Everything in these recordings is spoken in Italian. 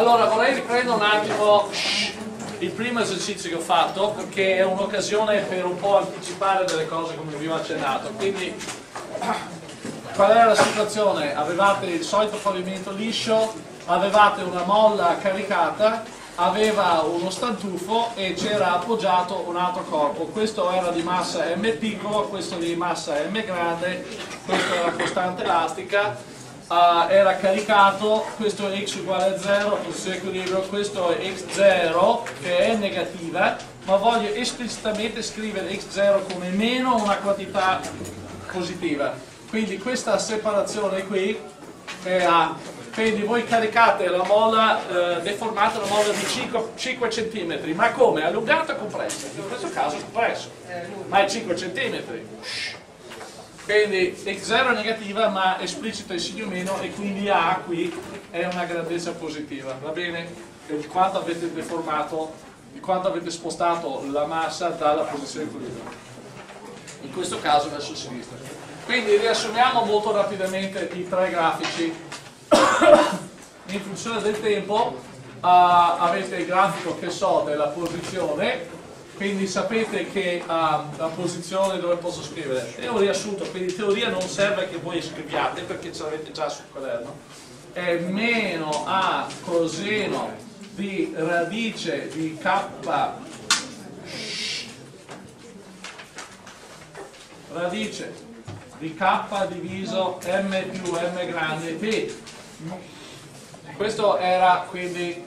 Allora vorrei riprendere un attimo il primo esercizio che ho fatto, perché è un'occasione per un po' anticipare delle cose come vi ho accennato. Quindi qual era la situazione? Avevate il solito pavimento liscio, avevate una molla caricata, aveva uno stantufo e c'era appoggiato un altro corpo. Questo era di massa m piccola, questo di massa m grande, questo era costante elastica. Era caricato, questo è x uguale a 0, posizione di equilibrio, questo è x0 che è negativa, ma voglio esplicitamente scrivere x0 come meno una quantità positiva. Quindi questa separazione qui è A. Quindi voi caricate la molla, deformate la molla di 5 cm, ma come? Allungata o compressa? In questo caso è compresso, ma è 5 cm. Quindi x0 è negativa, ma esplicito è segno meno, e quindi A qui è una grandezza positiva, va bene? E di quanto avete deformato, di quanto avete spostato la massa dalla posizione equilibrata, in questo caso verso sinistra. Quindi riassumiamo molto rapidamente i tre grafici. In funzione del tempo avete il grafico che so della posizione. Quindi sapete che la posizione dove posso scrivere è un riassunto, quindi teoria non serve che voi scriviate perché ce l'avete già sul quaderno. È meno a coseno di radice di k diviso m più m grande t. Questo era, quindi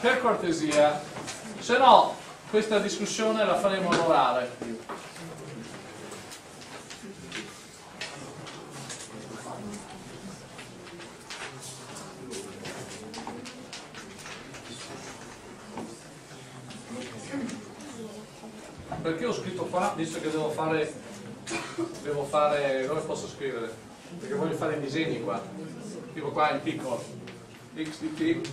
per cortesia, se no questa discussione la faremo orale. Perché ho scritto qua, visto che devo fare dove posso scrivere? Perché voglio fare i disegni qua. Tipo qua in piccolo. X di T.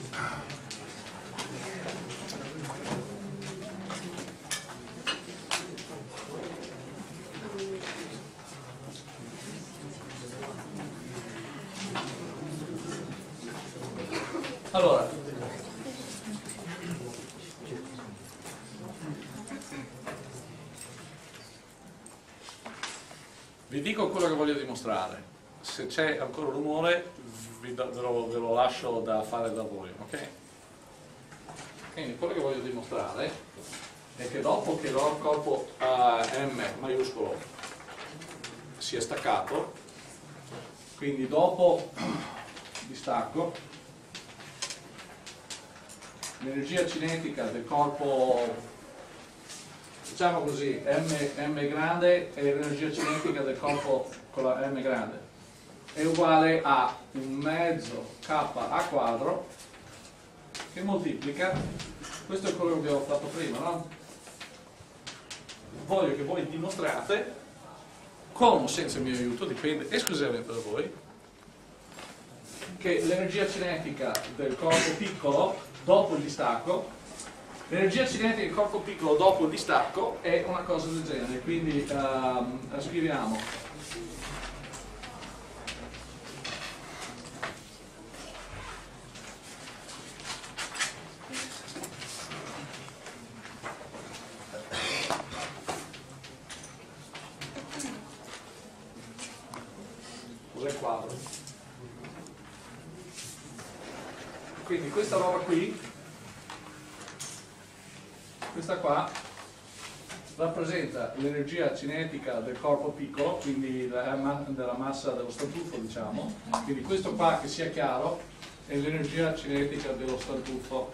Allora, vi dico quello che voglio dimostrare. Se c'è ancora rumore ve lo lascio da fare da voi, ok? Quindi quello che voglio dimostrare è che dopo che il corpo M maiuscolo si è staccato, quindi dopo distacco, l'energia cinetica del corpo, diciamo così, M grande, e l'energia cinetica del corpo con la M grande è uguale a 1/2 kA² che moltiplica, questo è quello che abbiamo fatto prima, no? Voglio che voi dimostrate, con o senza il mio aiuto, dipende esclusivamente da voi, che l'energia cinetica del corpo piccolo dopo il distacco, l'energia cinetica del corpo piccolo dopo il distacco è una cosa del genere. Quindi scriviamo cos'è quadro. Quindi questa roba qui, questa qua, rappresenta l'energia cinetica del corpo piccolo, quindi della massa dello stantufo, diciamo. Quindi questo qua, che sia chiaro, è l'energia cinetica dello stantufo.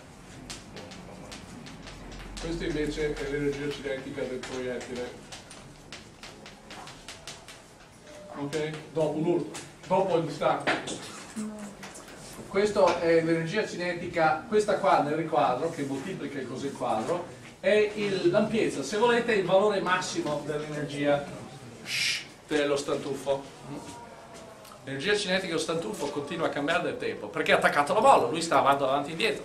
Questo invece è l'energia cinetica del proiettile. Ok? Dopo l'urto, dopo il distacco. Questa è l'energia cinetica, questa qua nel riquadro, che moltiplica così il quadro, è l'ampiezza, se volete il valore massimo dell'energia dello stantufo. L'energia cinetica dello stantufo continua a cambiare nel tempo, perché ha attaccato la molla, lui sta andando avanti e indietro.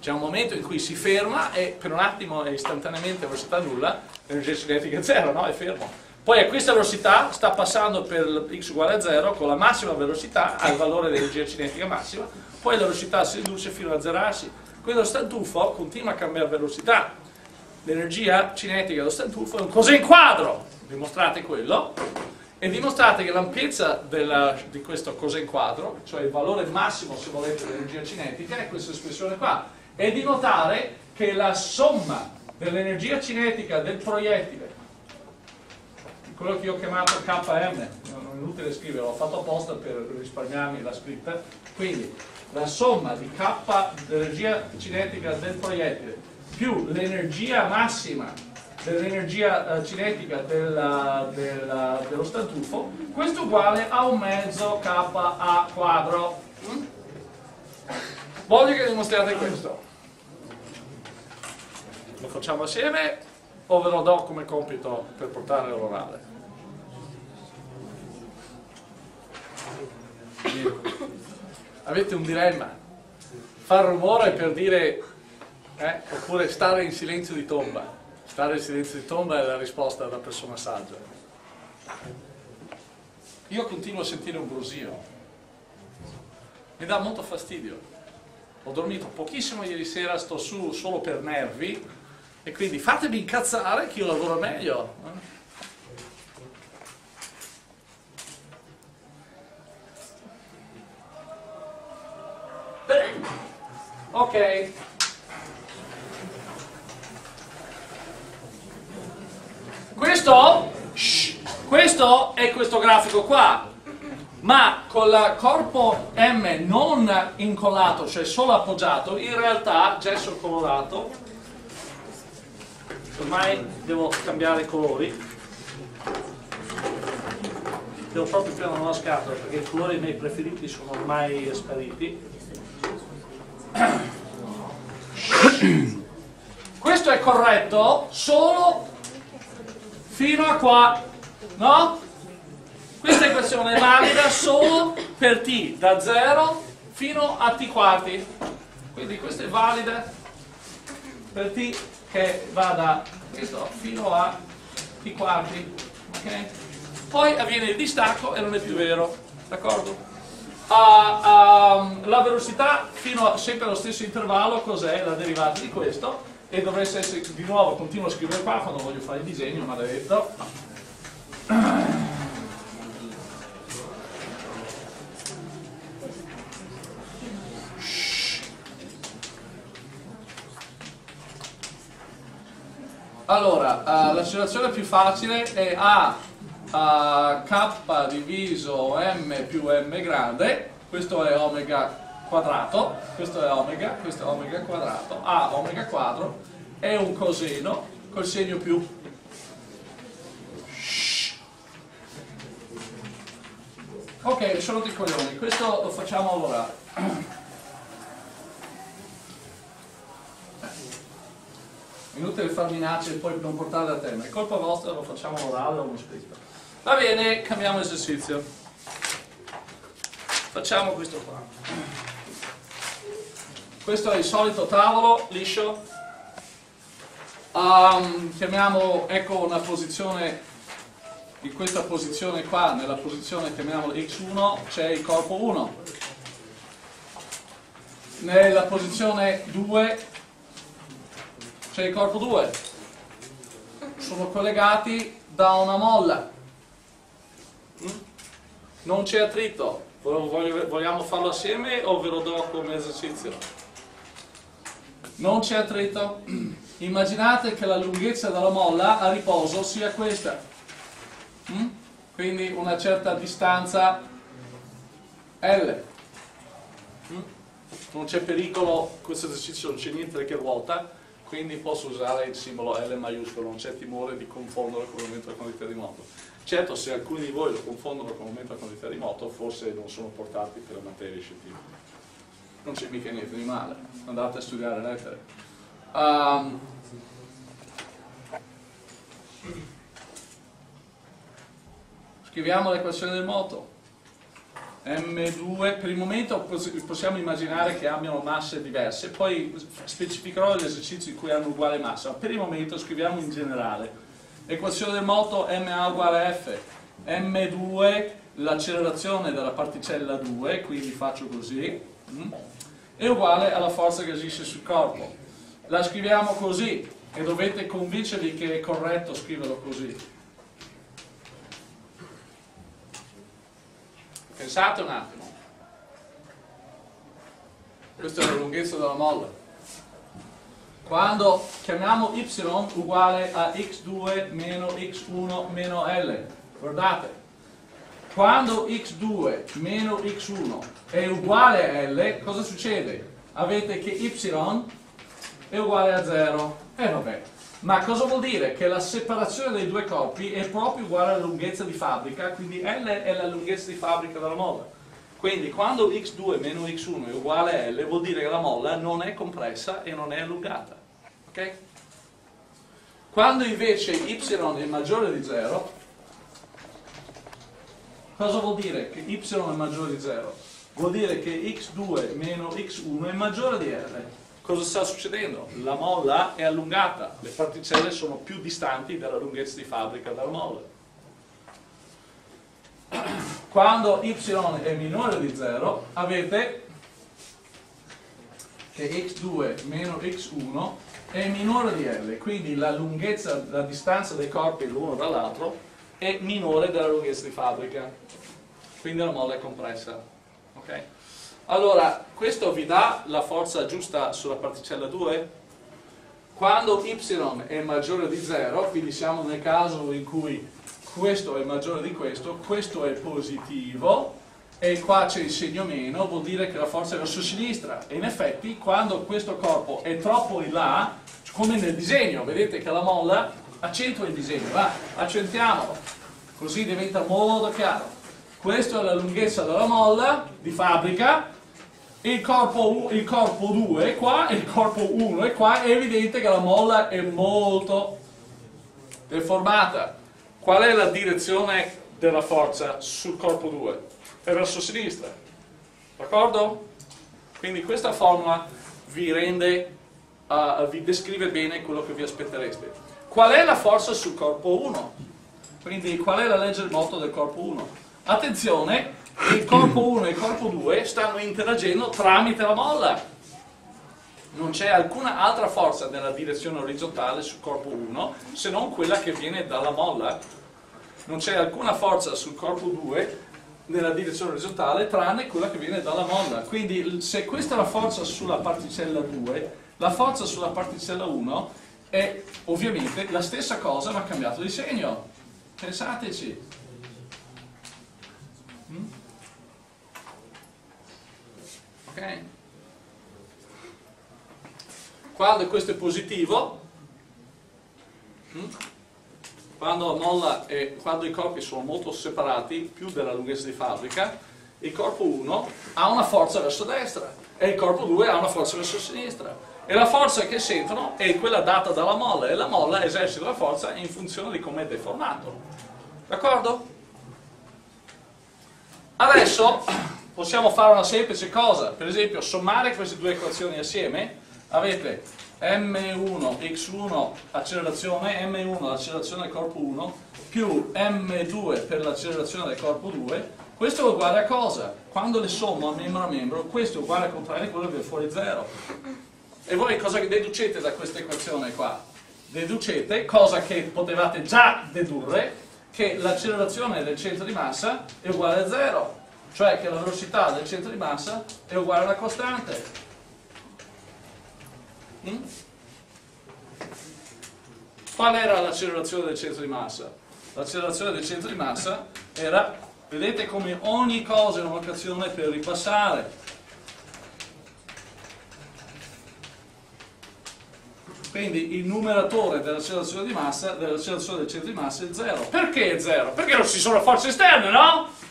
C'è un momento in cui si ferma e per un attimo è istantaneamente velocità nulla, l'energia cinetica è zero, no? È fermo. Poi a questa velocità sta passando per x uguale a 0 con la massima velocità al valore dell'energia cinetica massima, poi la velocità si riduce fino a zerarsi. Quello stantufo continua a cambiare velocità, l'energia cinetica dello stantufo è un coseno quadro, dimostrate quello e dimostrate che l'ampiezza di questo coseno quadro, cioè il valore massimo se volete dell'energia cinetica, è questa espressione qua, e di notare che la somma dell'energia cinetica del proiettile, quello che io ho chiamato KM, non è inutile scriverlo, l'ho fatto apposta per risparmiarmi la scritta, quindi la somma di K dell'energia cinetica del proiettile più l'energia massima dell'energia cinetica dello stantufo, questo è uguale a 1/2 KA quadro. Voglio che dimostriate questo. Lo facciamo assieme o ve lo do come compito per portare all'orale? Avete un dilemma, far rumore per dire oppure stare in silenzio di tomba. Stare in silenzio di tomba è la risposta della persona saggia. Io continuo a sentire un brusio, mi dà molto fastidio, ho dormito pochissimo ieri sera, sto su solo per nervi e quindi fatemi incazzare che io lavoro meglio. Ok. Questo è questo grafico qua, ma con il corpo M non incollato, cioè solo appoggiato, in realtà gesso colorato, ormai devo cambiare colori, devo proprio prendere una nuova scatola perché i colori miei preferiti sono ormai spariti. Questo è corretto solo fino a qua, no? Questa equazione è valida solo per t da 0 fino a t quarti, quindi questa è valida per t che va da questo fino a t quarti, ok? Poi avviene il distacco e non è più vero, d'accordo? La velocità fino a sempre allo stesso intervallo, cos'è la derivata di questo? E dovreste essere, di nuovo continuo a scrivere qua quando voglio fare il disegno, maledetto. Allora, l'accelerazione più facile è A K diviso M più M grande, questo è omega quadrato, questo è omega quadrato, A omega quadro è un coseno col segno più. Ok, sono dei coglioni, questo lo facciamo allora. Inutile far minacce e poi non portarle a termine, è colpa vostra, lo facciamo all'orale o uno scritto. Va bene, cambiamo esercizio. Facciamo questo qua. Questo è il solito tavolo liscio, chiamiamo, ecco una posizione, in questa posizione qua, nella posizione chiamiamola X1 c'è il corpo 1, nella posizione 2 c'è il corpo 2, sono collegati da una molla, non c'è attrito, vogliamo farlo assieme o ve lo do come esercizio? Non c'è attrito. Immaginate che la lunghezza della molla a riposo sia questa. Quindi una certa distanza L. Non c'è pericolo, questo esercizio non c'è niente che ruota, quindi posso usare il simbolo L maiuscolo, non c'è timore di confonderlo con il momento a quantità di moto. Certo, se alcuni di voi lo confondono con il momento a quantità di moto, forse non sono portati per la materia scientifica. Non c'è mica niente di male, andate a studiare lettere. Scriviamo l'equazione del moto. M2, per il momento possiamo immaginare che abbiano masse diverse, poi specificherò gli esercizi in cui hanno uguale massa, ma per il momento scriviamo in generale. Equazione del moto ma uguale f, m2 l'accelerazione della particella 2, quindi faccio così, è uguale alla forza che agisce sul corpo. La scriviamo così e dovete convincervi che è corretto scriverlo così. Pensate un attimo. Questa è la lunghezza della molla. Quando chiamiamo y uguale a x2 meno x1 meno l, guardate, quando x2 meno x1 è uguale a l, cosa succede? Avete che y è uguale a 0. Vabbè, ma cosa vuol dire? Che la separazione dei due corpi è proprio uguale alla lunghezza di fabbrica, quindi l è la lunghezza di fabbrica della molla. Quindi quando x2 meno x1 è uguale a L vuol dire che la molla non è compressa e non è allungata. Okay? Quando invece y è maggiore di 0, cosa vuol dire che y è maggiore di 0? Vuol dire che x2 meno x1 è maggiore di L. Cosa sta succedendo? La molla è allungata, le particelle sono più distanti dalla lunghezza di fabbrica della molla. Quando y è minore di 0 avete che x2 meno x1 è minore di L, quindi la lunghezza, la distanza dei corpi l'uno dall'altro è minore della lunghezza di fabbrica, quindi la molla è compressa. Okay? Allora, questo vi dà la forza giusta sulla particella 2? Quando y è maggiore di 0, quindi siamo nel caso in cui questo è maggiore di questo, questo è positivo e qua c'è il segno meno, vuol dire che la forza è verso sinistra, e in effetti quando questo corpo è troppo in là, come nel disegno, vedete che la molla accentua il disegno, va, accentiamolo, così diventa molto chiaro. Questa è la lunghezza della molla di fabbrica, il corpo 2 è qua e il corpo 1 è qua, è evidente che la molla è molto deformata. Qual è la direzione della forza sul corpo 2? È verso sinistra, d'accordo? Quindi questa formula vi descrive bene quello che vi aspettereste. Qual è la forza sul corpo 1? Quindi qual è la legge del moto del corpo 1? Attenzione, il corpo 1 e il corpo 2 stanno interagendo tramite la molla. Non c'è alcuna altra forza nella direzione orizzontale sul corpo 1 se non quella che viene dalla molla. Non c'è alcuna forza sul corpo 2 nella direzione orizzontale tranne quella che viene dalla molla. Quindi se questa è la forza sulla particella 2, la forza sulla particella 1 è ovviamente la stessa cosa ma ha cambiato di segno. Pensateci. Ok? Quando questo è positivo, quando la molla e quando i corpi sono molto separati, più della lunghezza di fabbrica, il corpo 1 ha una forza verso destra e il corpo 2 ha una forza verso sinistra. E la forza che sentono è quella data dalla molla e la molla esercita la forza in funzione di come è deformato. D'accordo? Adesso possiamo fare una semplice cosa, per esempio sommare queste due equazioni assieme. Avete m1 x1 accelerazione, m1 l'accelerazione del corpo 1 più m2 per l'accelerazione del corpo 2, questo è uguale a cosa? Quando le sommo membro a membro, questo è uguale a contrarre quello che è fuori 0. E voi cosa deducete da questa equazione qua? Deducete, cosa che potevate già dedurre, che l'accelerazione del centro di massa è uguale a 0, cioè che la velocità del centro di massa è uguale alla costante. Qual era l'accelerazione del centro di massa? L'accelerazione del centro di massa era, vedete come ogni cosa è un'occasione per ripassare, quindi il numeratore dell'accelerazione di massa, dell'accelerazione del centro di massa è 0. Perché è 0? Perché non ci sono forze esterne, no?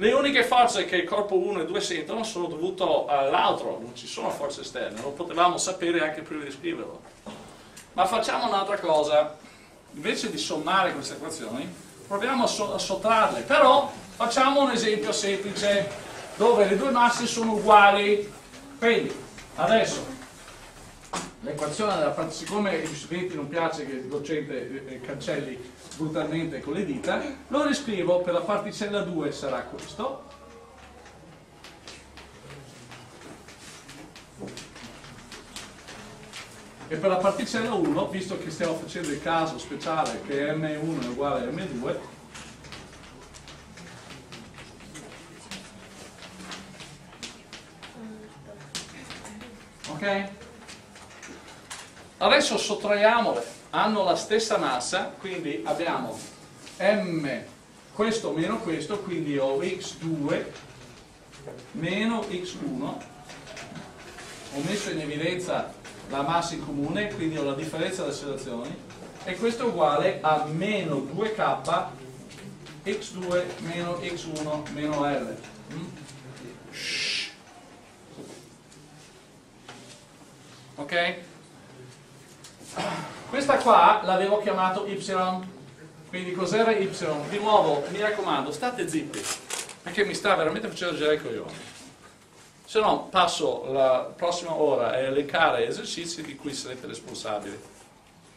Le uniche forze che il corpo 1 e 2 sentono sono dovute all'altro, non ci sono forze esterne, lo potevamo sapere anche prima di scriverlo. Ma facciamo un'altra cosa, invece di sommare queste equazioni, proviamo a sottrarle, però facciamo un esempio semplice, dove le due masse sono uguali. Quindi, adesso, l'equazione della parte, siccome agli studenti non piace che il docente cancelli brutalmente con le dita, lo riscrivo per la particella 2, sarà questo. E per la particella 1, visto che stiamo facendo il caso speciale che M1 è uguale a M2, ok? Adesso sottraiamole, hanno la stessa massa, quindi abbiamo M questo meno questo, quindi ho X2 meno X1, ho messo in evidenza la massa in comune, quindi ho la differenza delle accelerazioni, e questo è uguale a meno 2k x2 meno x1 meno l. Ok? Questa qua l'avevo chiamato y, quindi cos'era y? Di nuovo, mi raccomando, state zitti, perché mi sta veramente facendo girare i coglioni. Se no passo la prossima ora a elencare esercizi di cui sarete responsabili.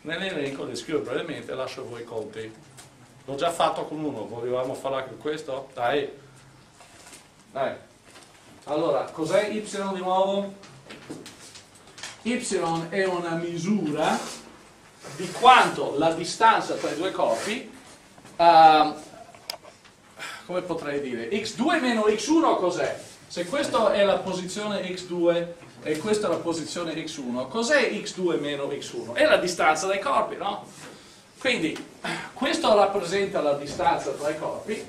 Nell'elenco li scrivo brevemente e lascio a voi i conti. L'ho già fatto con uno, volevamo farlo anche con questo? Dai! Dai! Allora, cos'è y di nuovo? Y è una misura di quanto la distanza tra i due corpi, come potrei dire, x2 meno x1 cos'è? Se questa è la posizione x2 e questa è la posizione x1, cos'è x2 meno x1? È la distanza dai corpi, no? Quindi questo rappresenta la distanza tra i corpi,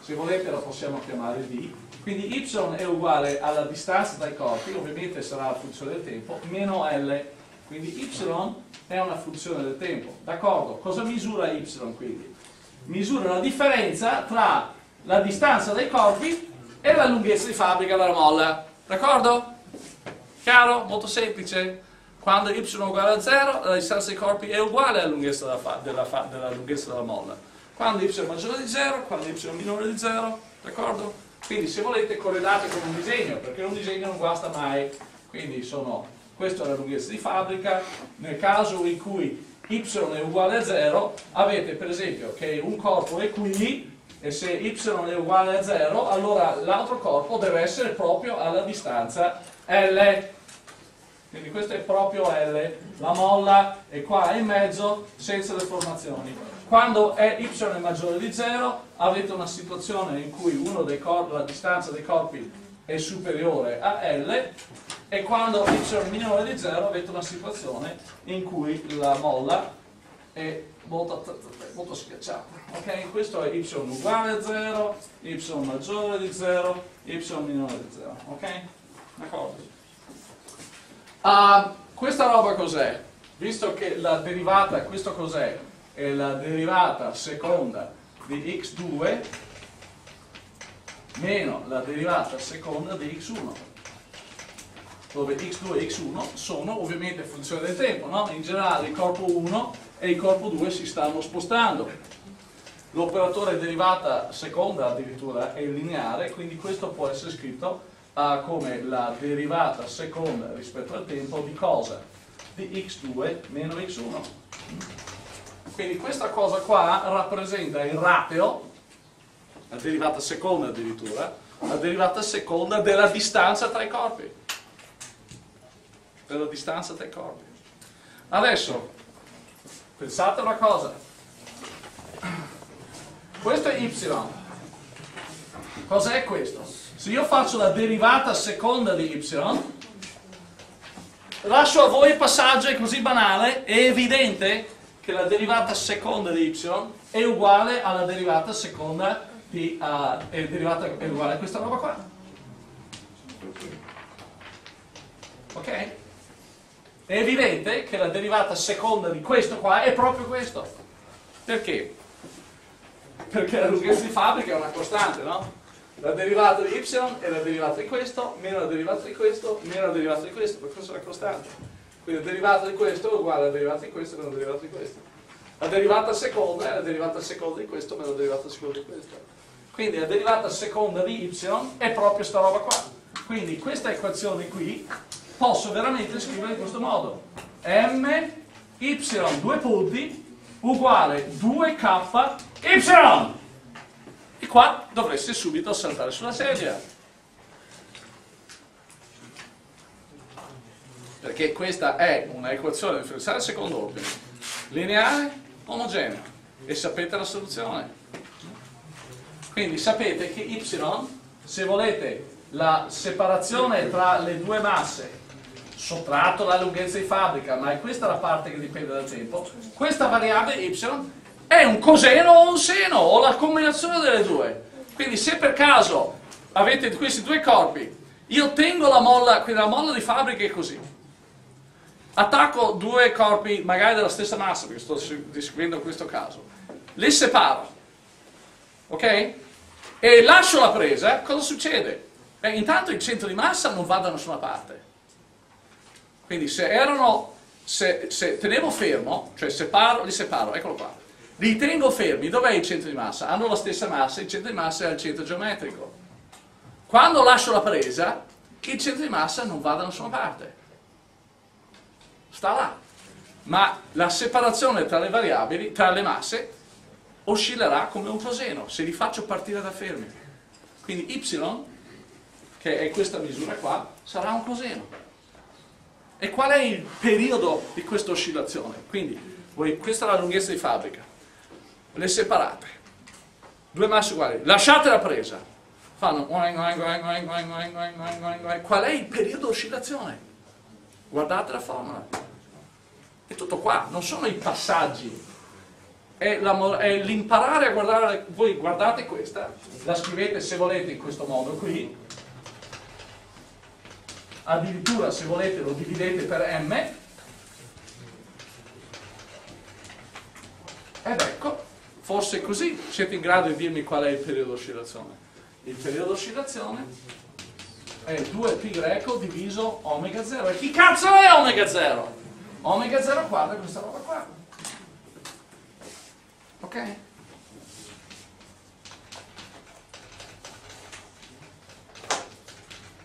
se volete la possiamo chiamare d, quindi y è uguale alla distanza dai corpi, ovviamente sarà la funzione del tempo, meno l, quindi y è una funzione del tempo, d'accordo? Cosa misura y quindi? Misura la differenza tra la distanza dai corpi e la lunghezza di fabbrica della molla, d'accordo? Chiaro? Molto semplice. Quando y è uguale a 0, la distanza dei corpi è uguale alla lunghezza della lunghezza della molla. Quando y è maggiore di 0, quando y è minore di 0, d'accordo? Quindi se volete correlate con un disegno, perché un disegno non guasta mai. Quindi questa è la lunghezza di fabbrica. Nel caso in cui y è uguale a 0, avete per esempio che un corpo è qui, e se y è uguale a 0, allora l'altro corpo deve essere proprio alla distanza L, quindi questo è proprio L, la molla è qua in mezzo senza deformazioni. Quando y è maggiore di 0 avete una situazione in cui la distanza dei corpi è superiore a L, e quando y è minore di 0 avete una situazione in cui la molla è molto schiacciato, ok? Questo è y uguale a 0, y maggiore di 0, y minore di 0, ok? D'accordo? Questa roba cos'è? Visto che la derivata, questo cos'è? È la derivata seconda di x2 meno la derivata seconda di x1, dove x2 e x1 sono ovviamente funzione del tempo, no? In generale il corpo 1 e il corpo 2 si stanno spostando. L'operatore derivata seconda addirittura è lineare, quindi questo può essere scritto come la derivata seconda rispetto al tempo di cosa? Di x2 meno x1. Quindi questa cosa qua rappresenta il rateo, la derivata seconda addirittura, la derivata seconda della distanza tra i corpi. Della distanza tra i corpi. Adesso, pensate una cosa, questo è y, cos'è questo? Se io faccio la derivata seconda di y, lascio a voi il passaggio, è così banale, è evidente che la derivata seconda di y è uguale alla derivata seconda di è uguale a questa roba qua, ok? È evidente che la derivata seconda di questo qua è proprio questo. Perché? Perché la lunghezza di fabbrica è una costante, no? La derivata di y è la derivata di questo, meno la derivata di questo, meno la derivata di questo, perché questa è una costante. Quindi la derivata di questo è uguale alla derivata di questo meno la derivata di questo. La derivata seconda è la derivata seconda di questo meno la derivata seconda di questo. Quindi la derivata seconda di y è proprio sta roba qua. Quindi questa equazione qui posso veramente scrivere in questo modo: my 2 punti uguale 2ky. E qua dovreste subito saltare sulla sedia, perché questa è una equazione differenziale secondo ordine, lineare, omogenea, e sapete la soluzione. Quindi sapete che y, se volete la separazione tra le due masse, sottratto la lunghezza di fabbrica, ma è questa la parte che dipende dal tempo, questa variabile y è un coseno o un seno, o la combinazione delle due. Quindi se per caso avete questi due corpi, io tengo la molla, quindi la molla di fabbrica è così, attacco due corpi magari della stessa massa, perché sto seguendo questo caso, li separo, ok? E lascio la presa, cosa succede? Beh, intanto il centro di massa non va da nessuna parte. Quindi se tenevo fermo, cioè li separo, eccolo qua, li tengo fermi, dov'è il centro di massa? Hanno la stessa massa, il centro di massa è al centro geometrico. Quando lascio la presa, il centro di massa non va da nessuna parte, sta là. Ma la separazione tra le variabili, tra le masse, oscillerà come un coseno, se li faccio partire da fermi. Quindi y, che è questa misura qua, sarà un coseno. E qual è il periodo di questa oscillazione? Quindi, questa è la lunghezza di fabbrica, le separate, due masse uguali, lasciate la presa, fanno qual è il periodo di oscillazione? Guardate la formula, è tutto qua, non sono i passaggi, è l'imparare a guardare. Voi guardate questa, la scrivete se volete in questo modo qui, addirittura se volete lo dividete per m, ed ecco, forse così siete in grado di dirmi qual è il periodo di oscillazione. Il periodo di oscillazione è 2π diviso omega 0. E chi cazzo è omega 0? Omega 0 quadro è questa roba qua. Ok?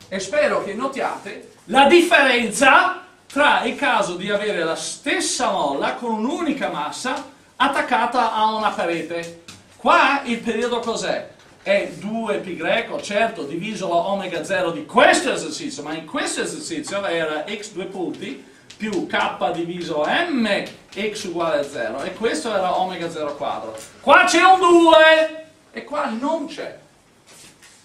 E spero che notiate la differenza tra il caso di avere la stessa molla con un'unica massa attaccata a una parete. Qua il periodo cos'è? È 2π, certo, diviso la omega 0 di questo esercizio, ma in questo esercizio era x2 punti più k diviso m x uguale a 0, e questo era omega 0 quadro. Qua c'è un 2 e qua non c'è.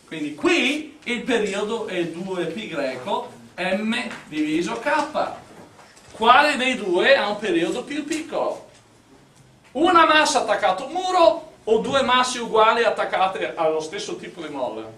Quindi qui il periodo è 2π m diviso k. Quale dei due ha un periodo più piccolo? Una massa attaccata a un muro, o due masse uguali attaccate allo stesso tipo di molla?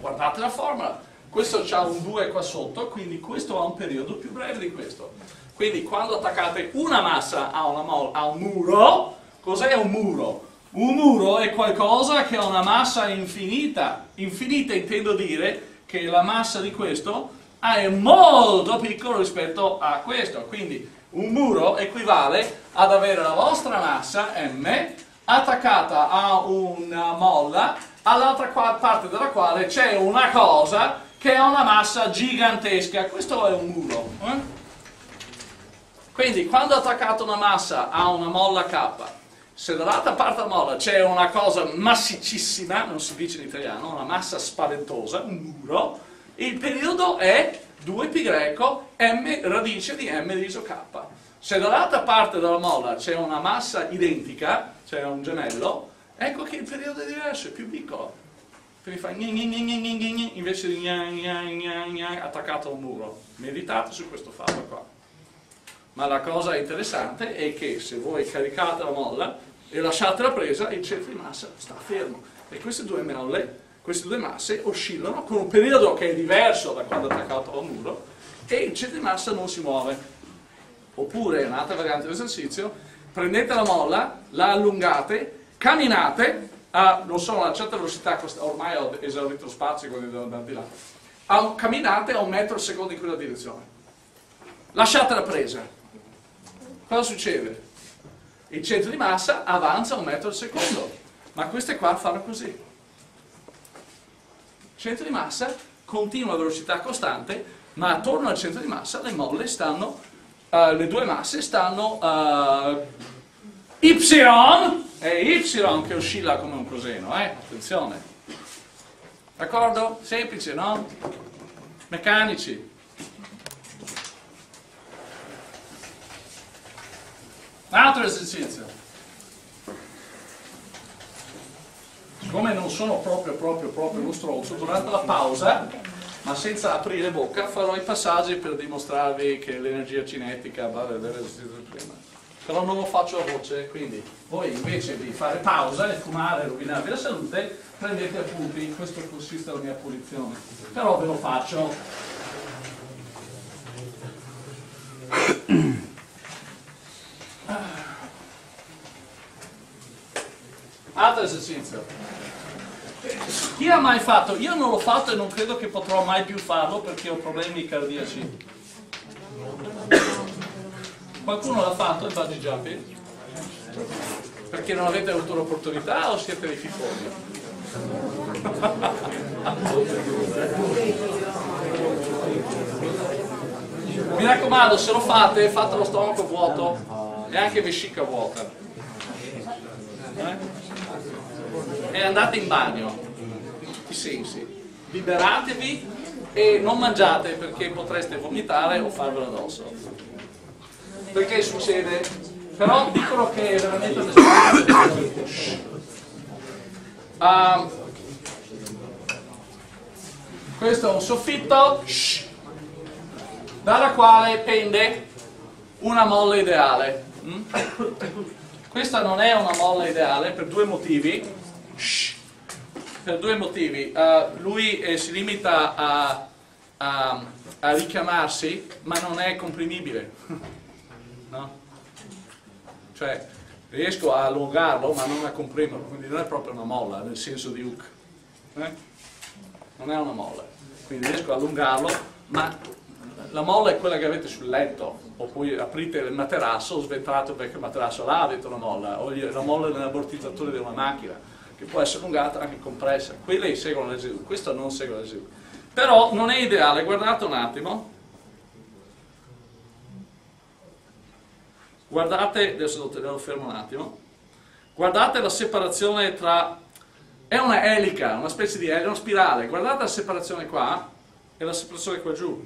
Guardate la formula. Questo ha un 2 qua sotto, quindi questo ha un periodo più breve di questo. Quindi quando attaccate una massa a una molla, a un muro, cos'è un muro? Un muro è qualcosa che ha una massa infinita. Infinita intendo dire che la massa di questo è molto piccola rispetto a questo. Quindi un muro equivale ad avere la vostra massa m attaccata a una molla, all'altra parte della quale c'è una cosa che ha una massa gigantesca. Questo è un muro. Quindi quando attaccate una massa a una molla k, se dall'altra parte della molla c'è una cosa massicissima, non si dice in italiano, una massa spaventosa, un muro, il periodo è 2π m radice di m diviso k. Se dall'altra parte della molla c'è una massa identica, cioè un gemello, ecco che il periodo è diverso, è più piccolo. Quindi fa invece di attaccato a un muro. Meditate su questo fatto qua. Ma la cosa interessante è che se voi caricate la molla e lasciate la presa, il centro di massa sta fermo. E queste due molle, queste due masse oscillano con un periodo che è diverso da quando attaccato a un muro, e il centro di massa non si muove. Oppure, un'altra variante dell'esercizio, prendete la molla, la allungate, camminate a, non so, una certa velocità, ormai ho esaurito lo spazio, quindi devo andare di là, camminate a 1 metro al secondo in quella direzione, lasciate la presa, cosa succede? Il centro di massa avanza 1 metro al secondo, ma queste qua fanno così. Il centro di massa continua a velocità costante, ma attorno al centro di massa le molle stanno, le due masse stanno, y che oscilla come un coseno, attenzione, d'accordo? Semplice, no? Meccanici. Un altro esercizio. Siccome non sono proprio uno stronzo, durante la pausa, ma senza aprire bocca, farò i passaggi per dimostrarvi che l'energia cinetica va dall'esercizio del prima. Però non lo faccio a voce, quindi voi invece di fare pausa e fumare e rovinarvi la salute, prendete appunti, questo consiste nella mia punizione. Però ve lo faccio. Altro esercizio. Chi ha mai fatto? Io non l'ho fatto e non credo che potrò mai più farlo perché ho problemi cardiaci. Qualcuno l'ha fatto il bungee jumping? Perché non avete avuto l'opportunità o siete dei fifoni? Mi raccomando, se lo fate, fate lo stomaco vuoto e anche vescica vuota. E andate in bagno, i sensi, liberatevi e non mangiate perché potreste vomitare o farvelo addosso. Perché succede? Però dicono che è veramente questo è un soffitto dalla quale pende una molla ideale. Questa non è una molla ideale per due motivi. Lui si limita a richiamarsi, ma non è comprimibile, no? Cioè riesco a allungarlo ma non a comprimerlo, quindi non è proprio una molla nel senso di hook, non è una molla, quindi riesco a allungarlo, ma la molla è quella che avete sul letto, oppure aprite il materasso, sventrate perché il materasso là avete una molla, o la molla nell'ammortizzatore di una macchina, che può essere allungata anche compressa, quella segue la GU, questo non segue la GU. Però non è ideale, guardate un attimo. Guardate, adesso lo fermo un attimo. Guardate la separazione tra, è una elica, una specie di elica, una spirale. Guardate la separazione qua e la separazione qua giù.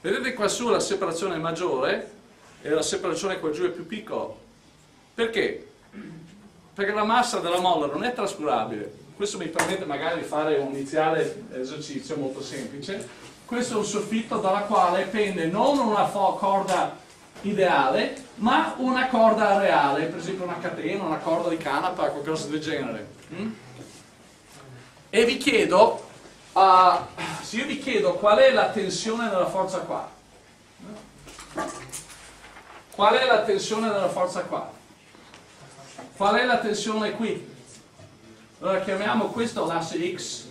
Vedete qua su la separazione maggiore e la separazione qua giù è più piccola. Perché? Perché la massa della molla non è trascurabile. Questo mi permette magari di fare un iniziale esercizio molto semplice. Questo è un soffitto dalla quale pende non una corda ideale, ma una corda reale, per esempio una catena, una corda di canapa, qualcosa del genere. E vi chiedo, se io vi chiedo qual è la tensione della forza qua? Qual è la tensione della forza qua? Qual è la tensione qui? Allora chiamiamo questo l'asse X,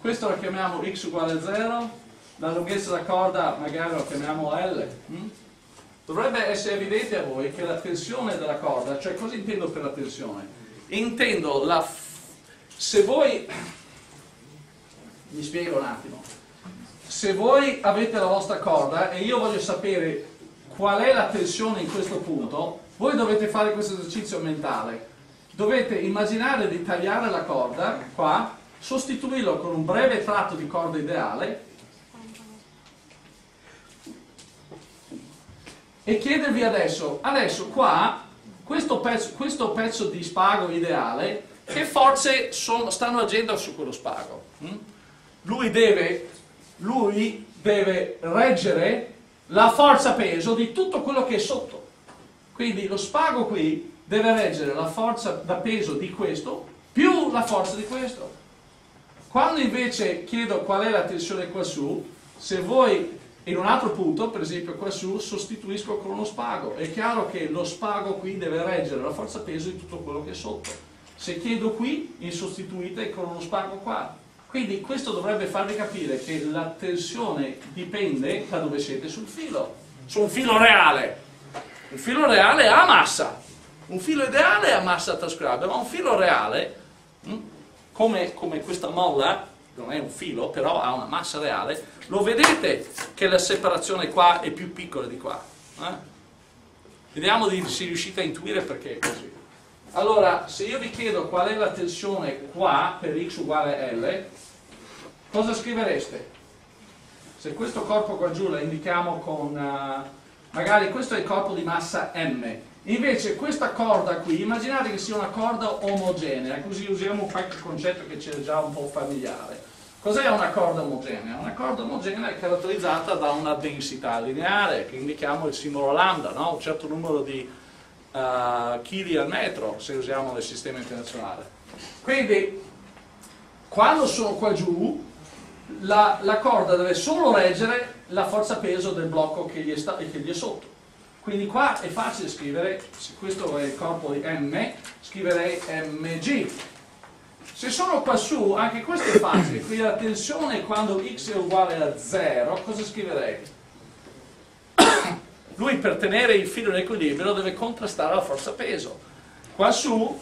questo lo chiamiamo X uguale a 0, la lunghezza della corda magari lo chiamiamo L. Dovrebbe essere evidente a voi che la tensione della corda, cioè cosa intendo per la tensione? Intendo la... se voi... mi spiego un attimo. Se voi avete la vostra corda e io voglio sapere qual è la tensione in questo punto, voi dovete fare questo esercizio mentale, dovete immaginare di tagliare la corda qua, sostituirlo con un breve tratto di corda ideale e chiedervi adesso qua, questo pezzo di spago ideale, che forze stanno agendo su quello spago? Lui deve reggere la forza peso di tutto quello che è sotto. Quindi lo spago qui deve reggere la forza da peso di questo più la forza di questo. Quando invece chiedo qual è la tensione qua su, se voi in un altro punto, per esempio qua su, sostituisco con uno spago, è chiaro che lo spago qui deve reggere la forza peso di tutto quello che è sotto. Se chiedo qui, sostituite con uno spago qua. Quindi questo dovrebbe farvi capire che la tensione dipende da dove siete sul filo. Su un filo reale. Un filo reale ha massa, un filo ideale ha massa trascurabile, ma un filo reale, come questa molla, non è un filo, però ha una massa reale, lo vedete che la separazione qua è più piccola di qua? Eh? Vediamo se riuscite a intuire perché è così. Allora, se io vi chiedo qual è la tensione qua per x uguale L, cosa scrivereste? Se questo corpo qua giù la indichiamo con... magari questo è il corpo di massa M, invece questa corda qui, immaginate che sia una corda omogenea, così usiamo qualche concetto che ci è già un po' familiare. Cos'è una corda omogenea? Una corda omogenea è caratterizzata da una densità lineare, che indichiamo il simbolo lambda, no? Un certo numero di chili al metro, se usiamo nel sistema internazionale. Quindi, quando sono qua giù, la corda deve solo reggere la forza peso del blocco che gli è sotto. Quindi qua è facile scrivere, se questo è il corpo di M, scriverei Mg. Se sono qua su, anche questo è facile, qui la tensione quando x è uguale a 0, cosa scriverei? Lui per tenere il filo in equilibrio deve contrastare la forza peso. Qua su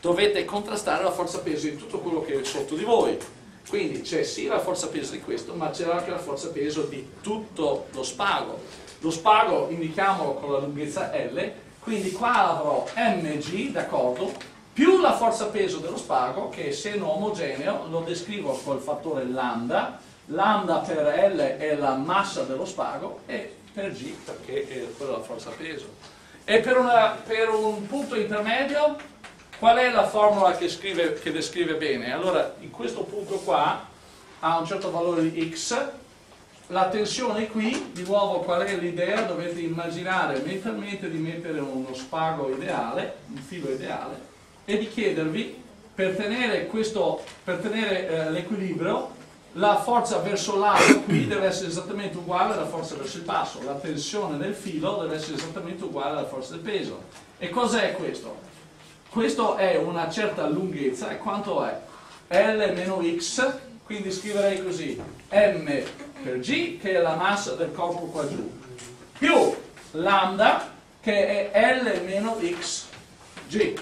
dovete contrastare la forza peso di tutto quello che è sotto di voi. Quindi c'è sì la forza peso di questo, ma c'è anche la forza peso di tutto lo spago. Lo spago indichiamolo con la lunghezza L, quindi qua avrò mg, d'accordo, più la forza peso dello spago, che essendo omogeneo lo descrivo col fattore lambda. Lambda per L è la massa dello spago e per G perché è quella della forza peso. E per un punto intermedio qual è la formula che descrive bene? Allora in questo punto qua ha un certo valore di x, la tensione qui, di nuovo qual è l'idea? Dovete immaginare mentalmente di mettere uno spago ideale, un filo ideale, e di chiedervi per tenere l'equilibrio la forza verso l'alto qui deve essere esattamente uguale alla forza verso il basso, la tensione del filo deve essere esattamente uguale alla forza del peso. E cos'è questo? Questo è una certa lunghezza, e quanto è? L meno x, quindi scriverei così m per g, che è la massa del corpo qua giù, più lambda, che è L meno x g.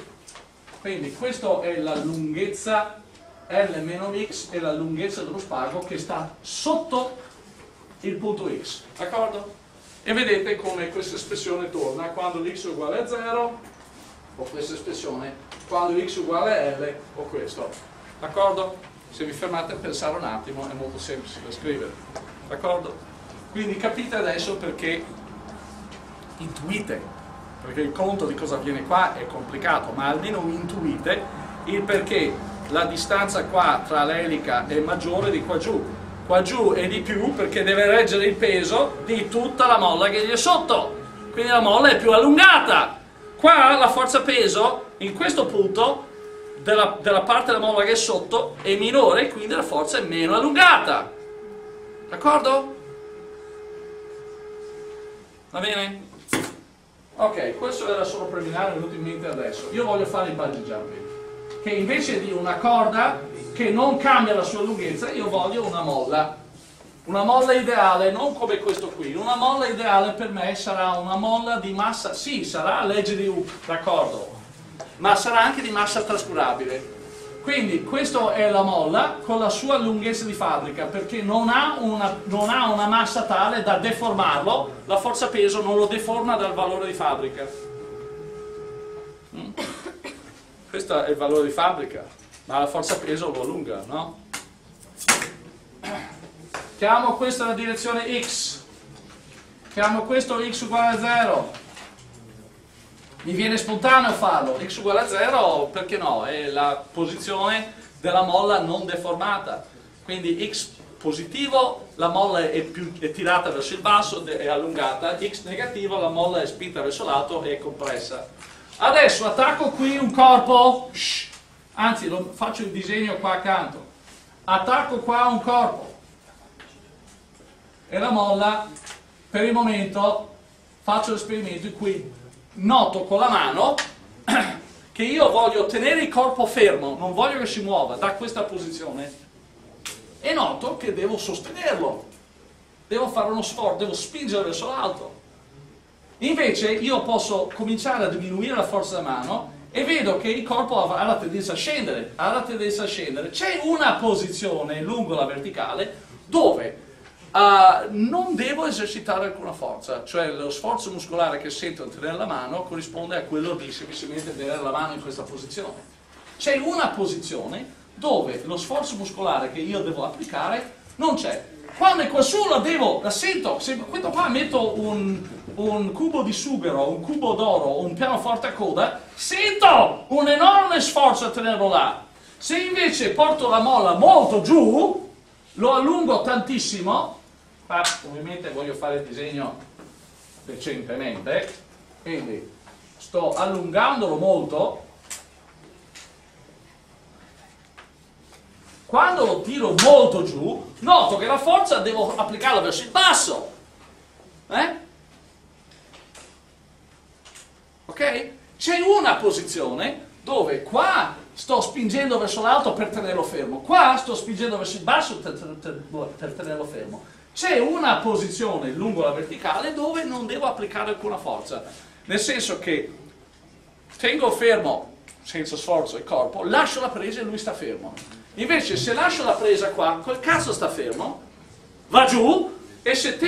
Quindi questa è la lunghezza, L meno x è la lunghezza dello spago che sta sotto il punto x, d'accordo? E vedete come questa espressione torna quando x è uguale a 0, o questa espressione quando x è uguale a L, o questo, d'accordo? Se vi fermate a pensare un attimo è molto semplice da scrivere, d'accordo? Quindi capite adesso perché, intuite, perché il conto di cosa avviene qua è complicato, ma almeno intuite il perché la distanza qua tra l'elica è maggiore di qua giù. Qua giù è di più perché deve reggere il peso di tutta la molla che gli è sotto, quindi la molla è più allungata. Qua la forza peso in questo punto della parte della molla che è sotto è minore, quindi la forza è meno allungata, d'accordo? Va bene? Ok, questo era solo preliminare, è venuto in mente adesso. Io voglio fare il bungee jumping, che invece di una corda che non cambia la sua lunghezza, io voglio una molla ideale, non come questo qui. Una molla ideale per me sarà una molla di massa, sì, sarà legge di Hooke, d'accordo, ma sarà anche di massa trascurabile. Quindi questa è la molla con la sua lunghezza di fabbrica, perché non ha una massa tale da deformarlo, la forza peso non lo deforma dal valore di fabbrica. Questo è il valore di fabbrica, ma la forza peso lo allunga, no? Chiamo questa la direzione x, chiamo questo x uguale a 0. Mi viene spontaneo farlo, x uguale a 0 perché no, è la posizione della molla non deformata, quindi x positivo la molla è tirata verso il basso, è allungata, x negativo la molla è spinta verso l'alto e è compressa. Adesso attacco qui un corpo, anzi lo faccio il disegno qua accanto, attacco qua un corpo e la molla per il momento faccio l'esperimento in cui noto con la mano che io voglio tenere il corpo fermo, non voglio che si muova da questa posizione, e noto che devo sostenerlo, devo fare uno sforzo, devo spingere verso l'alto. Invece io posso cominciare a diminuire la forza della mano e vedo che il corpo ha la tendenza a scendere, C'è una posizione lungo la verticale dove non devo esercitare alcuna forza, cioè lo sforzo muscolare che sento nel tenere la mano corrisponde a quello di semplicemente tenere la mano in questa posizione. C'è una posizione dove lo sforzo muscolare che io devo applicare non c'è. Quando qualcuno la sento, se questo qua metto un cubo di sughero, un cubo d'oro, un pianoforte a coda, sento un enorme sforzo a tenerlo là. Se invece porto la molla molto giù, lo allungo tantissimo, ma ovviamente voglio fare il disegno decentemente, quindi sto allungandolo molto. Quando lo tiro molto giù, noto che la forza devo applicarla verso il basso, ok? C'è una posizione dove qua sto spingendo verso l'alto per tenerlo fermo, qua sto spingendo verso il basso per tenerlo fermo. C'è una posizione lungo la verticale dove non devo applicare alcuna forza, nel senso che tengo fermo senza sforzo il corpo, lascio la presa e lui sta fermo. Invece se lascio la presa qua, col cazzo sta fermo, va giù, e se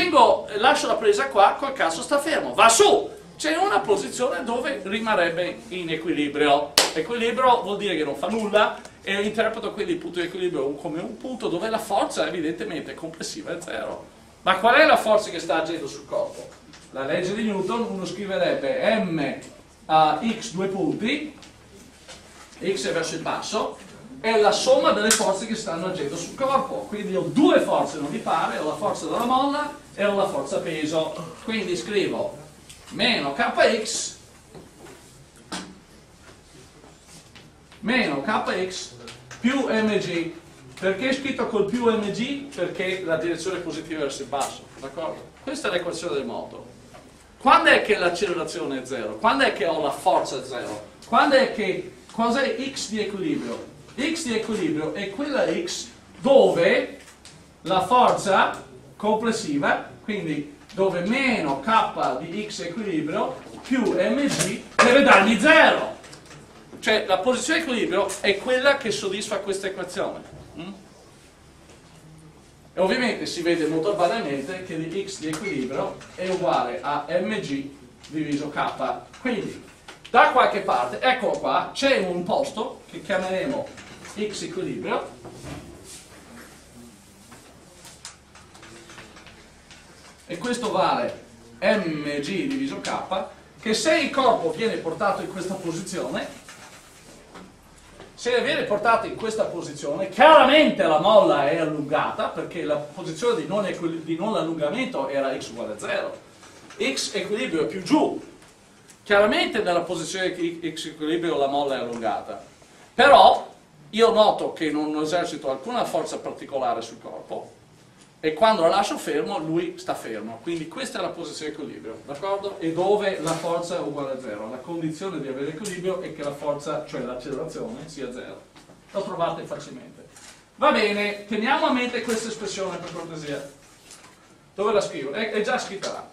lascio la presa qua, col cazzo sta fermo, va su. C'è una posizione dove rimarrebbe in equilibrio. Equilibrio vuol dire che non fa nulla, e interpreto quindi il punto di equilibrio come un punto dove la forza evidentemente complessiva è zero. Ma qual è la forza che sta agendo sul corpo? La legge di Newton, uno scriverebbe m a x due punti, x è verso il basso, è la somma delle forze che stanno agendo sul corpo. Quindi ho due forze, non mi pare, ho la forza della molla e ho la forza peso. Quindi scrivo meno kx più mg. Perché è scritto col più mg? Perché la direzione è positiva verso il basso, d'accordo? Questa è l'equazione del moto. Quando è che l'accelerazione è zero? Quando è che ho la forza zero? Quando è che... cos'è x di equilibrio? X di equilibrio è quella x dove la forza complessiva, quindi dove meno k di x equilibrio più mg deve dargli 0. Cioè la posizione di equilibrio è quella che soddisfa questa equazione. E ovviamente si vede molto banalmente che di x di equilibrio è uguale a mg diviso k. Quindi da qualche parte, eccolo qua, c'è un posto che chiameremo x equilibrio, e questo vale mg diviso k, che se il corpo viene portato in questa posizione, chiaramente la molla è allungata, perché la posizione di non allungamento era x uguale a 0, x equilibrio è più giù. Chiaramente nella posizione x equilibrio la molla è allungata, però io noto che non esercito alcuna forza particolare sul corpo e quando la lascio fermo lui sta fermo, quindi questa è la posizione equilibrio, d'accordo? E dove la forza è uguale a 0, la condizione di avere equilibrio è che la forza, cioè l'accelerazione, sia 0. Lo trovate facilmente. Va bene, teniamo a mente questa espressione per cortesia. Dove la scrivo? È già scritta là.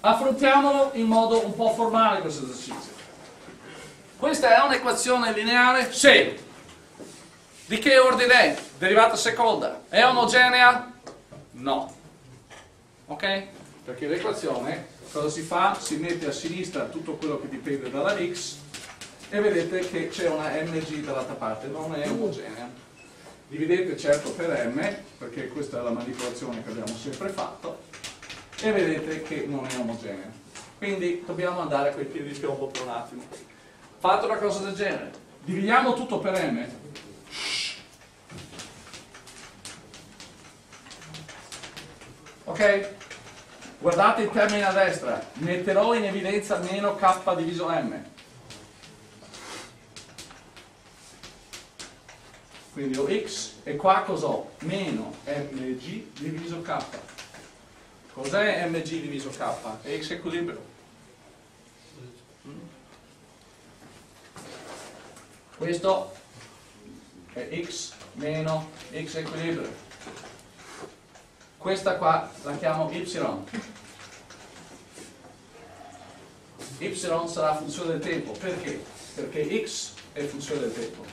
Affrontiamolo in modo un po' formale questo esercizio. Questa è un'equazione lineare? Sì. Di che ordine è? Derivata seconda. È omogenea? No. Ok? Perché l'equazione, cosa si fa? Si mette a sinistra tutto quello che dipende dalla x e vedete che c'è una mg dall'altra parte, non è omogenea. Dividete certo per m, perché questa è la manipolazione che abbiamo sempre fatto, e vedete che non è omogenea, quindi dobbiamo andare a quei piedi di piombo per un attimo. Fate una cosa del genere, dividiamo tutto per m, ok? Guardate il termine a destra, metterò in evidenza meno k diviso m, quindi ho x e qua cos'ho? Meno mg diviso k. Cos'è mg diviso k? È x equilibrio. Questo è x meno x equilibrio. Questa qua la chiamo y. y sarà funzione del tempo. Perché? Perché x è funzione del tempo.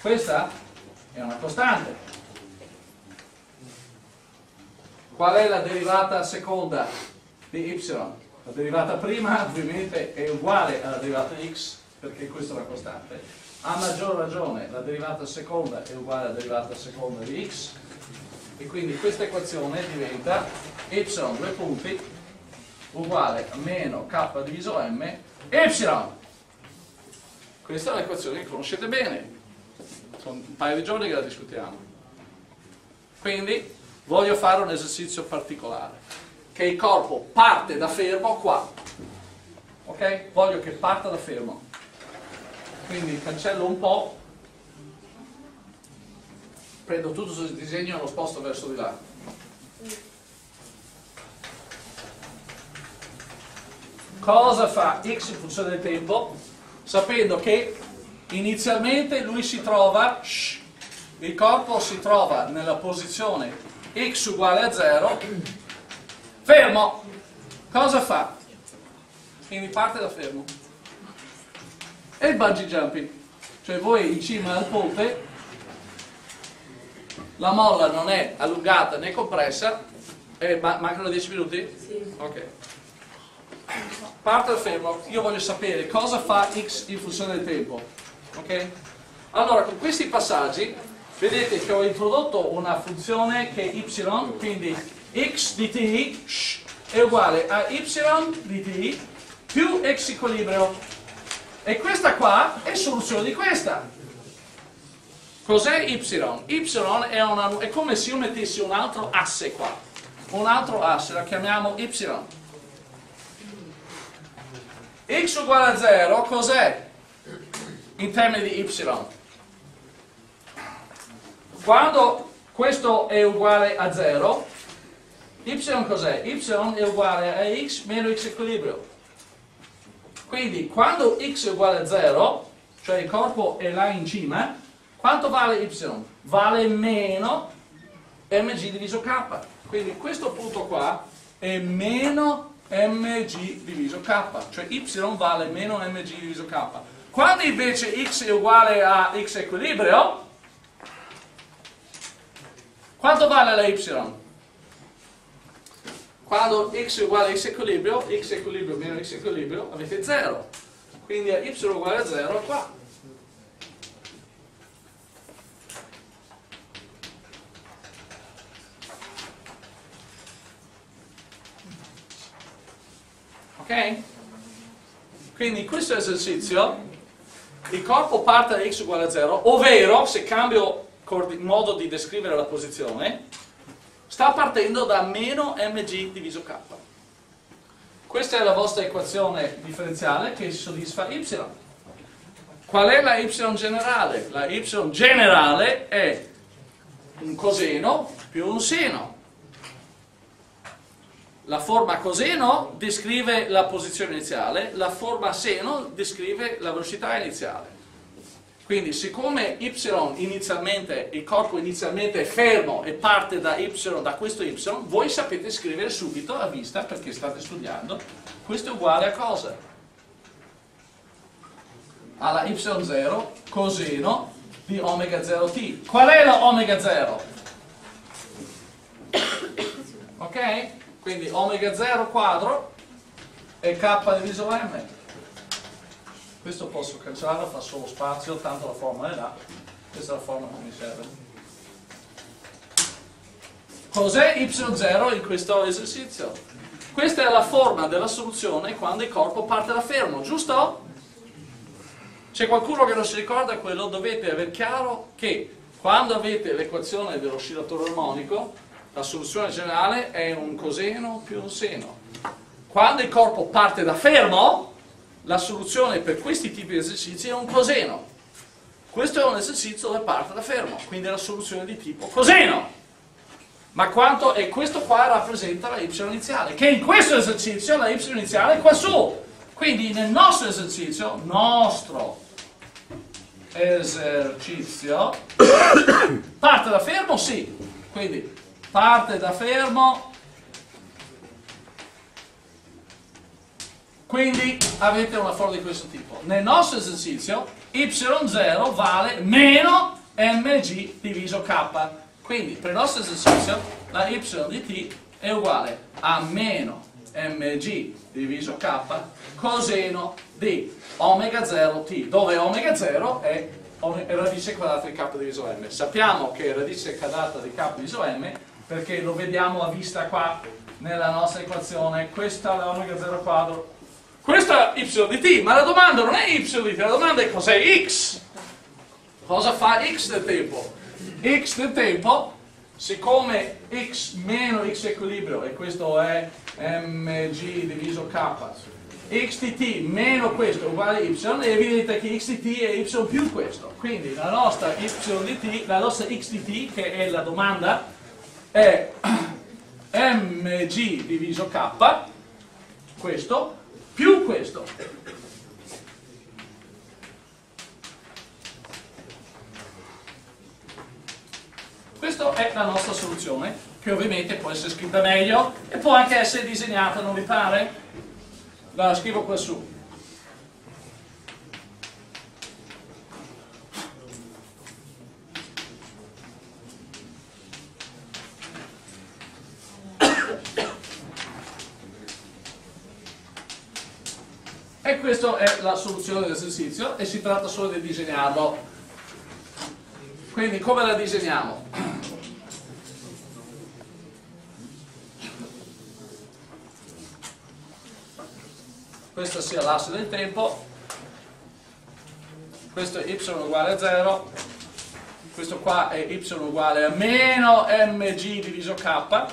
Questa è una costante. Qual è la derivata seconda di y? La derivata prima ovviamente è uguale alla derivata x, perché questa è una costante. A maggior ragione la derivata seconda è uguale alla derivata seconda di x, e quindi questa equazione diventa y due punti uguale a meno k diviso m y. Questa è l'equazione che conoscete bene, sono un paio di giorni che la discutiamo. Quindi voglio fare un esercizio particolare, che il corpo parte da fermo qua, ok? Voglio che parta da fermo, quindi cancello un po', prendo tutto il disegno e lo sposto verso di là. Cosa fa x in funzione del tempo? Sapendo che inizialmente lui si trova, il corpo si trova nella posizione x uguale a 0, fermo. Cosa fa? Quindi parte da fermo. E il bungee jumping, cioè voi in cima al ponte, la molla non è allungata né compressa, mancano 10 minuti? Sì. Ok. Parto al fermo, io voglio sapere cosa fa x in funzione del tempo. Ok? Allora, con questi passaggi, vedete che ho introdotto una funzione che è y, quindi x di t è uguale a y di t più x equilibrio. E questa qua è soluzione di questa. Cos'è y? Y è come se io mettessi un altro asse qua, un altro asse, la chiamiamo y. X uguale a 0 cos'è in termini di y? Quando questo è uguale a 0, y cos'è? Y è uguale a x meno x equilibrio. Quindi quando x è uguale a 0, cioè il corpo è là in cima, quanto vale y? Vale meno mg diviso k. Quindi questo punto qua è meno mg diviso k, cioè y vale meno mg diviso k. Quando invece x è uguale a x equilibrio, quanto vale la y? Quando x è uguale a x equilibrio meno x equilibrio, avete 0. Quindi y uguale a 0 qua. Okay? Quindi in questo esercizio il corpo parte da x uguale a 0, ovvero, se cambio modo di descrivere la posizione, sta partendo da meno mg diviso k. Questa è la vostra equazione differenziale che soddisfa y. Qual è la y generale? La y generale è un coseno più un seno. La forma coseno descrive la posizione iniziale, la forma seno descrive la velocità iniziale. Quindi siccome y inizialmente, il corpo inizialmente è fermo e parte da y, da questo y, voi sapete scrivere subito a vista, perché state studiando, questo è uguale a cosa? Alla y0 coseno di omega 0 t. Qual è la omega 0? Ok? Quindi omega 0 quadro è k diviso m. Questo posso cancellarlo, fa solo spazio, tanto la formula è là. Questa è la formula che mi serve. Cos'è y0 in questo esercizio? Questa è la forma della soluzione quando il corpo parte da fermo, giusto? C'è qualcuno che non si ricorda quello? Dovete aver chiaro che quando avete l'equazione dell'oscillatore armonico, la soluzione generale è un coseno più un seno. Quando il corpo parte da fermo, la soluzione per questi tipi di esercizi è un coseno. Questo è un esercizio dove parte da fermo, quindi è la soluzione di tipo coseno. Ma quanto è questo qua rappresenta la y iniziale, che in questo esercizio la y iniziale è qua su. Quindi nel nostro esercizio, parte da fermo, sì. Quindi parte da fermo Quindi avete una forza di questo tipo. Nel nostro esercizio Y0 vale meno mg diviso k. Quindi per il nostro esercizio la y di t è uguale a meno mg diviso k coseno di omega 0 t, dove omega 0 è radice quadrata di k diviso m. Sappiamo che è radice quadrata di k diviso m perché lo vediamo a vista qua nella nostra equazione. Questa è la omega 0 quadro, questa è y di t, ma la domanda non è y di t, la domanda è cos'è x? Cosa fa x del tempo? X del tempo, siccome x meno x equilibrio, e questo è mg diviso k, x di t meno questo è uguale a y, è evidente che x di t è y più questo. Quindi la nostra y di t, la nostra x di t, che è la domanda, è mg diviso k, questo, più questo. Questa è la nostra soluzione, che ovviamente può essere scritta meglio e può anche essere disegnata, non vi pare? La scrivo qua su. E questa è la soluzione dell'esercizio e si tratta solo di disegnarlo. Quindi come la disegniamo? Questa sia l'asse del tempo, questo è y uguale a 0, questo qua è y uguale a meno mg diviso k,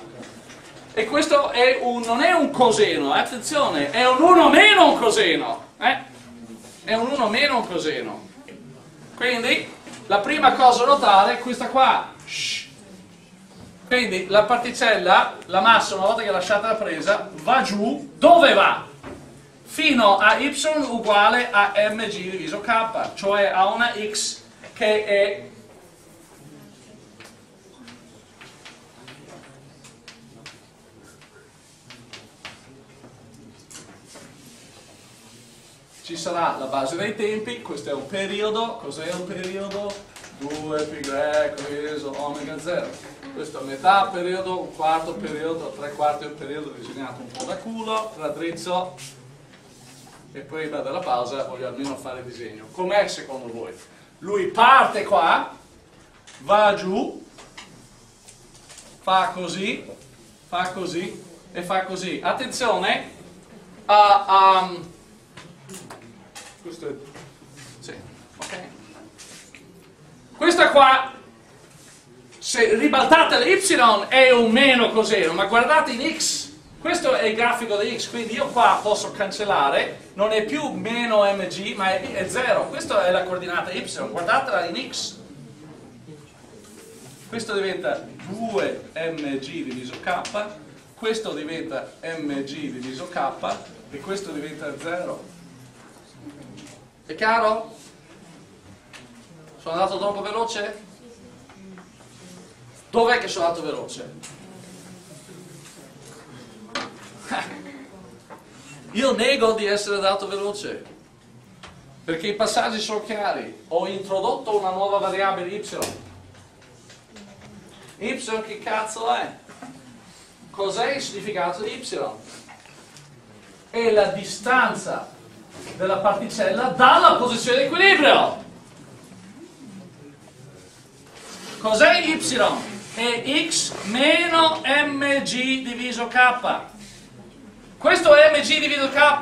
e questo è non è un coseno, attenzione, è un 1 meno un coseno, è un 1 meno un coseno. Quindi la prima cosa da notare è questa qua. Quindi la particella, la massa, una volta che è lasciata la presa, va giù, dove va? Fino a y uguale a mg diviso k, cioè a una x che è ci sarà la base dei tempi, questo è un periodo, cos'è un periodo? 2π omega 0, questo è metà periodo, un quarto periodo, tre quarti è un periodo disegnato un po' da culo, raddrizzo. E poi vado alla pausa, voglio almeno fare il disegno. Com'è secondo voi? Lui parte qua, va giù, fa così e fa così. Attenzione, questo è, sì, okay. Questa qua, se ribaltate la y è un meno coseno, ma guardate in x. Questo è il grafico di x, quindi io qua posso cancellare, non è più meno mg, ma è 0. Questa è la coordinata y, guardatela in x. Questo diventa 2mg diviso k, questo diventa mg diviso k e questo diventa 0. È chiaro? Sono andato troppo veloce? Dov'è che sono andato veloce? Io nego di essere andato veloce, perché i passaggi sono chiari. Ho introdotto una nuova variabile y. Che cazzo è? Cos'è il significato di y? È la distanza della particella dalla posizione di equilibrio. Cos'è y? È x meno mg diviso k. Questo è mg diviso k,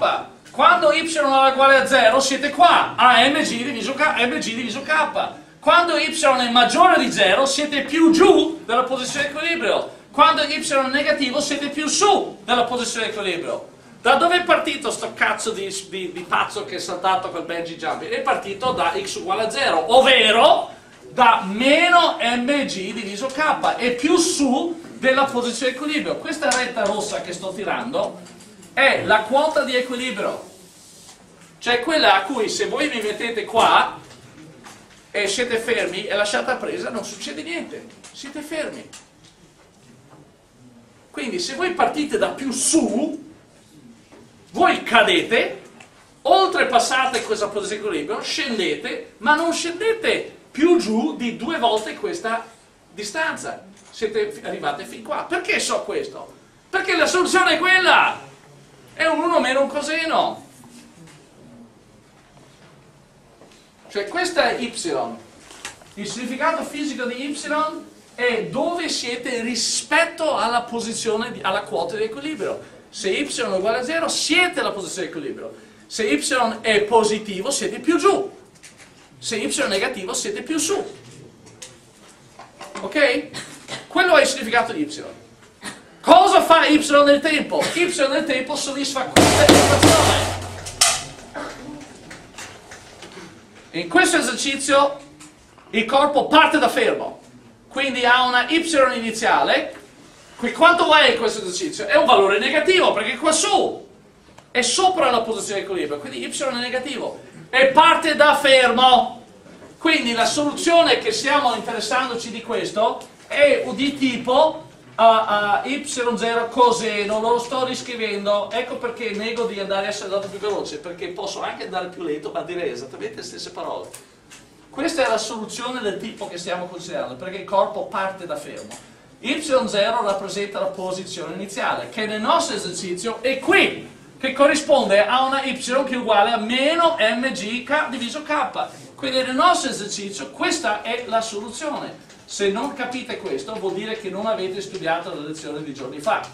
quando y è uguale a 0 siete qua, a mg diviso k, quando y è maggiore di 0 siete più giù della posizione di equilibrio, quando y è negativo siete più su della posizione di equilibrio. Da dove è partito sto cazzo di pazzo che è saltato col bungee jumping? È partito da x uguale a 0, ovvero da meno mg diviso k, è più su della posizione di equilibrio. Questa retta rossa che sto tirando è la quota di equilibrio, cioè quella a cui se voi vi mettete qua e siete fermi e lasciate la presa non succede niente, siete fermi. Quindi se voi partite da più su voi cadete, oltrepassate questa posizione di equilibrio, scendete, ma non scendete più giù di 2 volte questa distanza. Siete arrivate fin qua. Perché so questo? Perché la soluzione è quella! È un 1 meno un coseno. Cioè questa è y. Il significato fisico di y è dove siete rispetto alla posizione, alla quota di equilibrio. Se y è uguale a 0 siete alla posizione di equilibrio. Se y è positivo siete più giù. Se y è negativo siete più su. Ok? Quello è il significato di y. Cosa fa y nel tempo? Y nel tempo soddisfa questa equazione. In questo esercizio il corpo parte da fermo, quindi ha una y iniziale. Qui quanto è questo esercizio? È un valore negativo, perché qua su è sopra la posizione di equilibrio, quindi y è negativo e parte da fermo. Quindi la soluzione che stiamo interessandoci di questo è di tipo y0 coseno. Lo sto riscrivendo, ecco perché nego di andare a essere andato più veloce, perché posso anche andare più lento ma direi esattamente le stesse parole. Questa è la soluzione del tipo che stiamo considerando, perché il corpo parte da fermo. y0 rappresenta la posizione iniziale, che nel nostro esercizio è qui, che corrisponde a una y che è uguale a meno mg diviso k. Quindi nel nostro esercizio questa è la soluzione. Se non capite questo vuol dire che non avete studiato la lezione di giorni fa.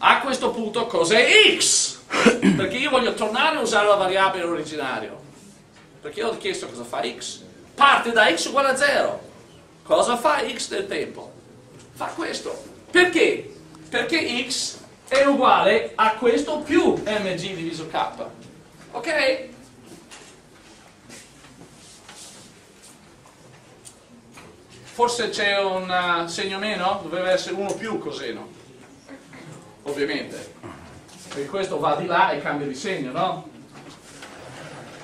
A questo punto cos'è x? Perché io voglio tornare a usare la variabile originaria. Perché io ho chiesto cosa fa x. Parte da x uguale a 0. Cosa fa x nel tempo? Fa questo. Perché? Perché x è uguale a questo più mg diviso k. Ok? Forse c'è un segno meno? Doveva essere 1 più coseno. Ovviamente. Perché questo va di là e cambia di segno, no?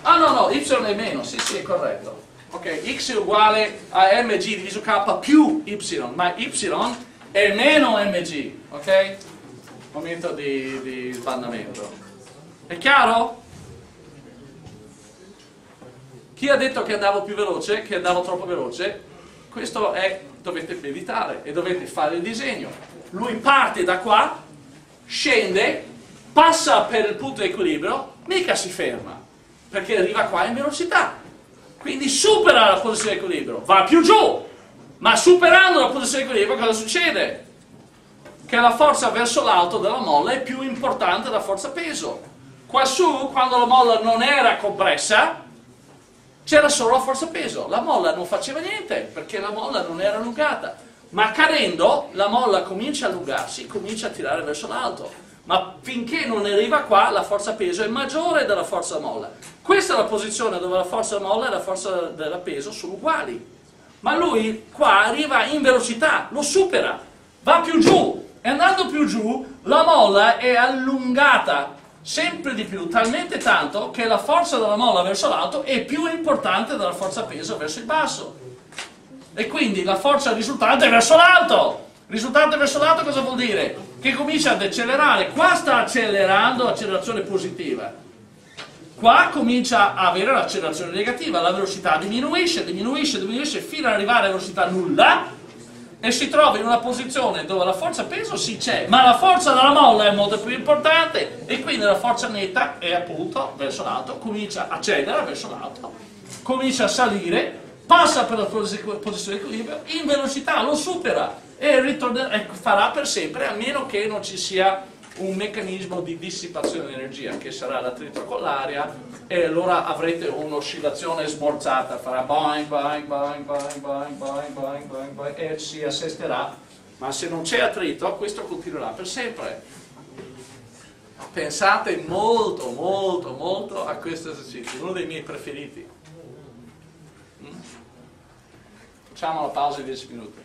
Ah no, no, y è meno, sì, sì, è corretto. Ok, x è uguale a mg diviso k più y, ma y è meno mg, ok? Momento di sbandamento. È chiaro? Chi ha detto che andavo più veloce, che andavo troppo veloce? Questo è, dovete meditare e dovete fare il disegno. Lui parte da qua, scende, passa per il punto di equilibrio, mica si ferma. Perché arriva qua in velocità, quindi supera la posizione di equilibrio, va più giù, ma superando la posizione di equilibrio cosa succede? Che la forza verso l'alto della molla è più importante della forza peso. Quassù, quando la molla non era compressa, c'era solo la forza peso, la molla non faceva niente, perché la molla non era allungata, ma cadendo la molla comincia a allungarsi, comincia a tirare verso l'alto. Ma finché non arriva qua, la forza peso è maggiore della forza molla. Questa è la posizione dove la forza molla e la forza della peso sono uguali. Ma lui qua arriva in velocità, lo supera, va più giù. E andando più giù, la molla è allungata sempre di più, talmente tanto che la forza della molla verso l'alto è più importante della forza peso verso il basso. E quindi la forza risultante è verso l'alto. Risultante verso l'alto cosa vuol dire? Che comincia ad accelerare, qua sta accelerando, accelerazione positiva, qua comincia a avere l'accelerazione negativa, la velocità diminuisce, diminuisce, diminuisce fino ad arrivare a velocità nulla e si trova in una posizione dove la forza peso sì c'è, ma la forza della molla è molto più importante e quindi la forza netta è appunto verso l'alto, comincia a accelerare verso l'alto, comincia a salire, passa per la posizione di equilibrio, in velocità lo supera. E farà per sempre, a meno che non ci sia un meccanismo di dissipazione di energia, che sarà l'attrito con l'aria, e allora avrete un'oscillazione smorzata, farà boing, boing, boing, boing, boing, boing, boing, boing, boing, e si assesterà, ma se non c'è attrito, questo continuerà per sempre. Pensate molto, molto, molto a questo esercizio, uno dei miei preferiti. Facciamo una pausa di 10 minuti.